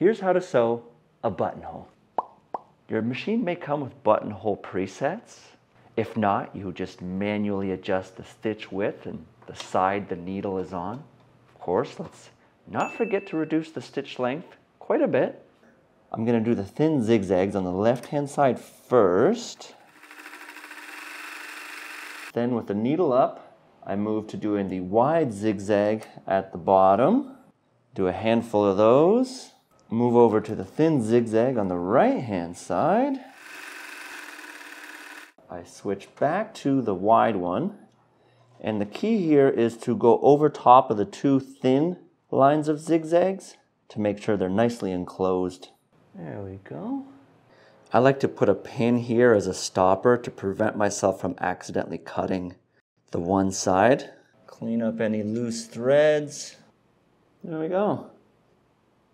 Here's how to sew a buttonhole. Your machine may come with buttonhole presets. If not, you just manually adjust the stitch width and the side the needle is on. Of course, let's not forget to reduce the stitch length quite a bit. I'm going to do the thin zigzags on the left-hand side first. Then with the needle up, I move to doing the wide zigzag at the bottom. Do a handful of those. Move over to the thin zigzag on the right-hand side. I switch back to the wide one. And the key here is to go over top of the two thin lines of zigzags to make sure they're nicely enclosed. There we go. I like to put a pin here as a stopper to prevent myself from accidentally cutting the one side. Clean up any loose threads. There we go.